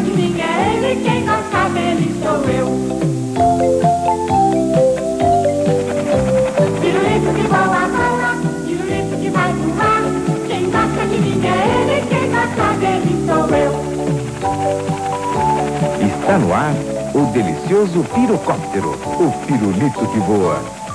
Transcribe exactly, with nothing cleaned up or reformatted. mas quem é ele, quem não sabe ele sou eu. Pirulito que voa, voa, pirulito que vai voar. Quem gosta de mim é ele, quem não sabe ele sou eu. Está no ar o delicioso pirocóptero, o pirulito que voa.